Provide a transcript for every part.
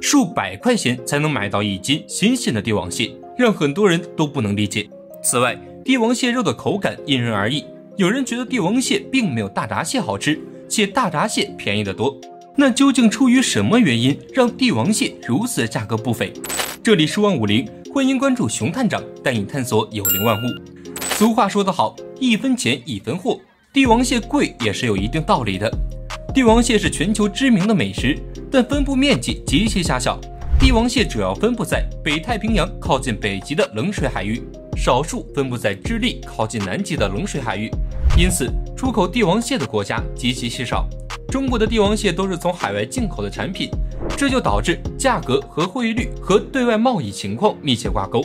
数百块钱才能买到一斤新鲜的帝王蟹，让很多人都不能理解。此外，帝王蟹肉的口感因人而异，有人觉得帝王蟹并没有大闸蟹好吃，且大闸蟹便宜得多。那究竟出于什么原因让帝王蟹如此价格不菲？这里是万物灵，欢迎关注熊探长，带你探索有灵万物。俗话说得好，一分钱一分货，帝王蟹贵也是有一定道理的。帝王蟹是全球知名的美食，但分布面积极其狭小。帝王蟹主要分布在北太平洋靠近北极的冷水海域，少数分布在智利靠近南极的冷水海域，因此出口帝王蟹的国家极其稀少。中国的帝王蟹都是从海外进口的产品，这就导致价格和汇率和对外贸易情况密切挂钩。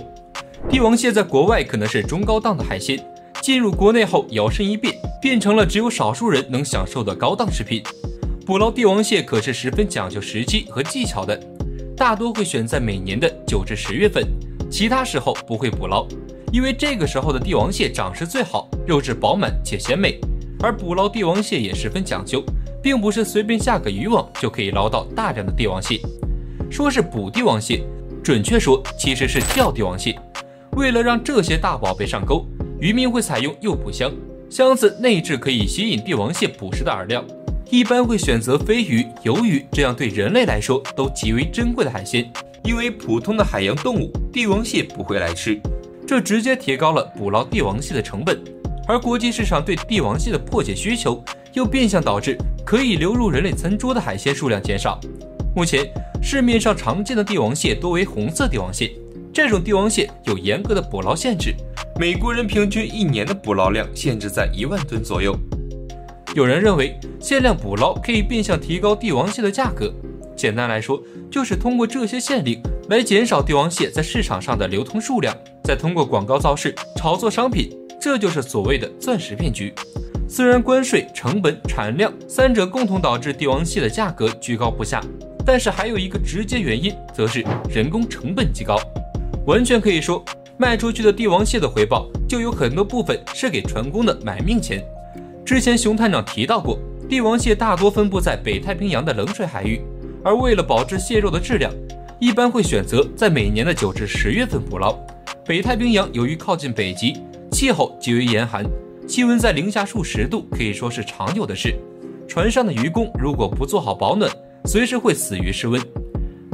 帝王蟹在国外可能是中高档的海鲜，进入国内后摇身一变，变成了只有少数人能享受的高档食品。捕捞帝王蟹可是十分讲究时机和技巧的，大多会选在每年的9至10月份，其他时候不会捕捞，因为这个时候的帝王蟹长势最好，肉质饱满且鲜美。而捕捞帝王蟹也十分讲究，并不是随便下个渔网就可以捞到大量的帝王蟹。说是捕帝王蟹，准确说其实是钓帝王蟹。为了让这些大宝贝上钩，渔民会采用诱捕箱，箱子内置可以吸引帝王蟹捕食的饵料，一般会选择飞鱼、鱿鱼这样对人类来说都极为珍贵的海鲜，因为普通的海洋动物帝王蟹不会来吃，这直接提高了捕捞帝王蟹的成本。而国际市场对帝王蟹的迫切需求，又变相导致可以流入人类餐桌的海鲜数量减少。目前市面上常见的帝王蟹多为红色帝王蟹，这种帝王蟹有严格的捕捞限制，美国人平均一年的捕捞量限制在1万吨左右。有人认为限量捕捞可以变相提高帝王蟹的价格，简单来说就是通过这些限令来减少帝王蟹在市场上的流通数量，再通过广告造势炒作商品，这就是所谓的钻石骗局。虽然关税、成本、产量三者共同导致帝王蟹的价格居高不下，但是还有一个直接原因，则是人工成本极高。完全可以说，卖出去的帝王蟹的回报就有很多部分是给船工的买命钱。之前熊探长提到过，帝王蟹大多分布在北太平洋的冷水海域，而为了保质蟹肉的质量，一般会选择在每年的9至10月份捕捞。北太平洋由于靠近北极，气候极为严寒，气温在零下数十度可以说是常有的事。船上的渔工如果不做好保暖，随时会死于失温。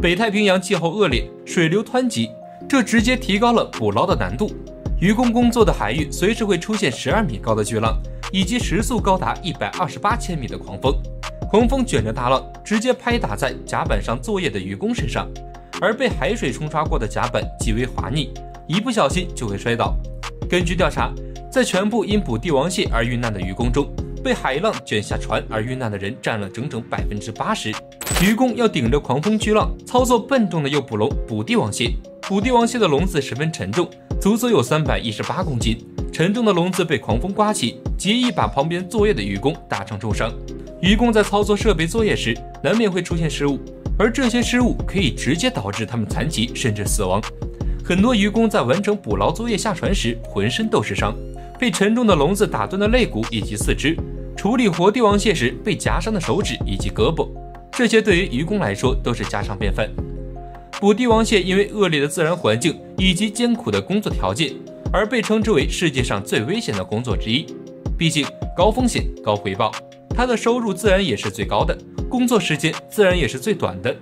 北太平洋气候恶劣，水流湍急，这直接提高了捕捞的难度。渔工工作的海域随时会出现12米高的巨浪，以及时速高达128千米的狂风。狂风卷着大浪，直接拍打在甲板上作业的渔工身上，而被海水冲刷过的甲板极为滑腻，一不小心就会摔倒。根据调查，在全部因捕帝王蟹而遇难的渔工中，被海浪卷下船而遇难的人占了整整80%。渔工要顶着狂风巨浪，操作笨重的诱捕笼捕帝王蟹。捕帝王蟹的笼子十分沉重，足足有318公斤。沉重的笼子被狂风刮起，极易把旁边作业的渔工打成重伤。渔工在操作设备作业时，难免会出现失误，而这些失误可以直接导致他们残疾甚至死亡。很多渔工在完成捕捞作业下船时，浑身都是伤，被沉重的笼子打断的肋骨以及四肢，处理活帝王蟹时被夹伤的手指以及胳膊，这些对于渔工来说都是家常便饭。捕帝王蟹因为恶劣的自然环境以及艰苦的工作条件，而被称之为世界上最危险的工作之一。毕竟高风险高回报，它的收入自然也是最高的，工作时间自然也是最短的。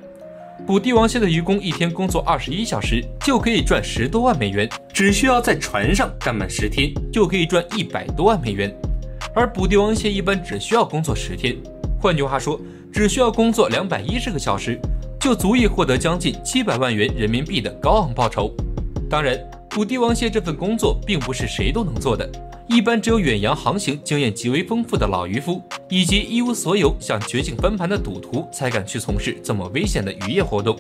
捕帝王蟹的渔工一天工作21小时就可以赚10多万美元，只需要在船上干满10天就可以赚100多万美元。而捕帝王蟹一般只需要工作10天，换句话说，只需要工作210个小时就足以获得将近700万元人民币的高昂报酬。当然，捕帝王蟹这份工作并不是谁都能做的，一般只有远洋航行经验极为丰富的老渔夫，以及一无所有想绝境翻盘的赌徒才敢去从事这么危险的渔业活动。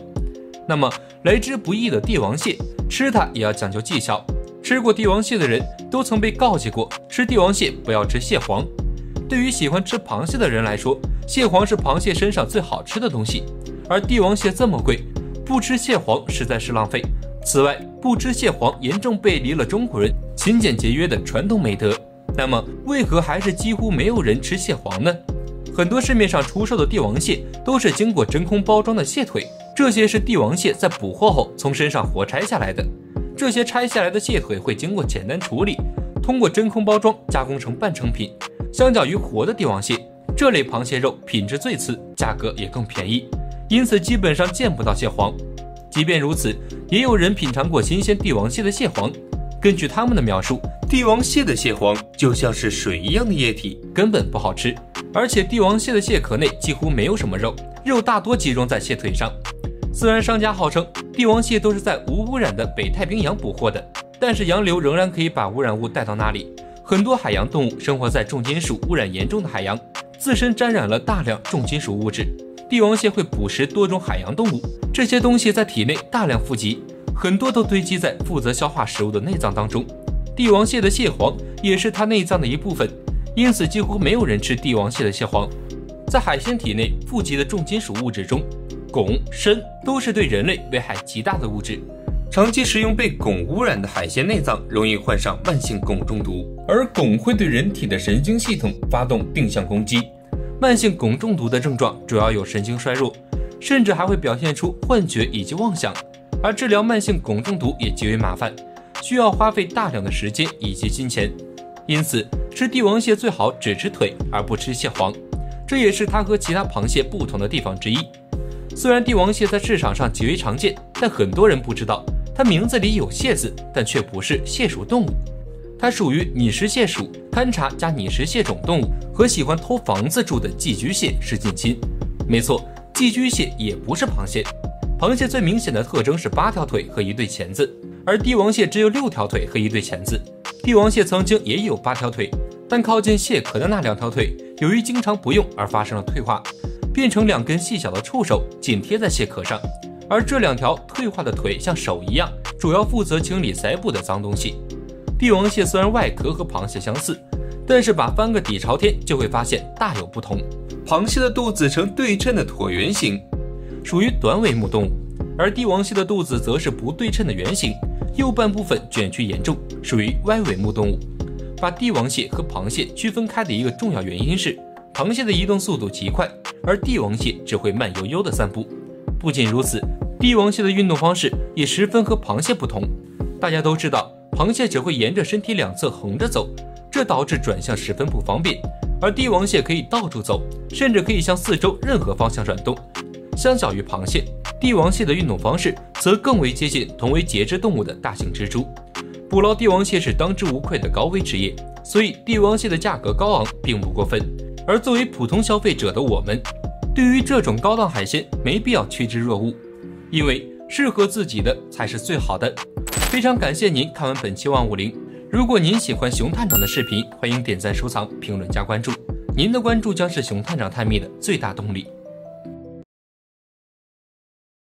那么来之不易的帝王蟹，吃它也要讲究技巧。吃过帝王蟹的人都曾被告诫过，吃帝王蟹不要吃蟹黄。对于喜欢吃螃蟹的人来说，蟹黄是螃蟹身上最好吃的东西，而帝王蟹这么贵，不吃蟹黄实在是浪费。此外，不吃蟹黄严重背离了中国人勤俭节约的传统美德。那么为何还是几乎没有人吃蟹黄呢？很多市面上出售的帝王蟹都是经过真空包装的蟹腿，这些是帝王蟹在捕获后从身上活拆下来的。这些拆下来的蟹腿会经过简单处理，通过真空包装加工成半成品。相较于活的帝王蟹，这类螃蟹肉品质最次，价格也更便宜，因此基本上见不到蟹黄。即便如此，也有人品尝过新鲜帝王蟹的蟹黄。根据他们的描述，帝王蟹的蟹黄就像是水一样的液体，根本不好吃。而且帝王蟹的蟹壳内几乎没有什么肉，肉大多集中在蟹腿上。虽然商家号称帝王蟹都是在无污染的北太平洋捕获的，但是洋流仍然可以把污染物带到那里。很多海洋动物生活在重金属污染严重的海洋，自身沾染了大量重金属物质。帝王蟹会捕食多种海洋动物，这些东西在体内大量富集。 很多都堆积在负责消化食物的内脏当中，帝王蟹的蟹黄也是它内脏的一部分，因此几乎没有人吃帝王蟹的蟹黄。在海鲜体内富集的重金属物质中，汞、砷都是对人类危害极大的物质。长期食用被汞污染的海鲜内脏，容易患上慢性汞中毒，而汞会对人体的神经系统发动定向攻击。慢性汞中毒的症状主要有神经衰弱，甚至还会表现出幻觉以及妄想。 而治疗慢性汞中毒也极为麻烦，需要花费大量的时间以及金钱，因此吃帝王蟹最好只吃腿而不吃蟹黄，这也是它和其他螃蟹不同的地方之一。虽然帝王蟹在市场上极为常见，但很多人不知道它名字里有“蟹”字，但却不是蟹属动物，它属于拟石蟹属攀查加拟石蟹种动物，和喜欢偷房子住的寄居蟹是近亲。没错，寄居蟹也不是螃蟹。 螃蟹最明显的特征是8条腿和1对钳子，而帝王蟹只有6条腿和1对钳子。帝王蟹曾经也有8条腿，但靠近蟹壳的那2条腿，由于经常不用而发生了退化，变成2根细小的触手紧贴在蟹壳上。而这2条退化的腿像手一样，主要负责清理鳃部的脏东西。帝王蟹虽然外壳和螃蟹相似，但是把翻个底朝天就会发现大有不同。螃蟹的肚子呈对称的椭圆形。 属于短尾目动物，而帝王蟹的肚子则是不对称的圆形，右半部分卷曲严重，属于歪尾目动物。把帝王蟹和螃蟹区分开的一个重要原因是，螃蟹的移动速度极快，而帝王蟹只会慢悠悠地散步。不仅如此，帝王蟹的运动方式也十分和螃蟹不同。大家都知道，螃蟹只会沿着身体两侧横着走，这导致转向十分不方便，而帝王蟹可以到处走，甚至可以向四周任何方向转动。 相较于螃蟹，帝王蟹的运动方式则更为接近同为节肢动物的大型蜘蛛。捕捞帝王蟹是当之无愧的高危职业，所以帝王蟹的价格高昂并不过分。而作为普通消费者的我们，对于这种高档海鲜没必要趋之若鹜，因为适合自己的才是最好的。非常感谢您看完本期万物灵。如果您喜欢熊探长的视频，欢迎点赞、收藏、评论、加关注。您的关注将是熊探长探秘的最大动力。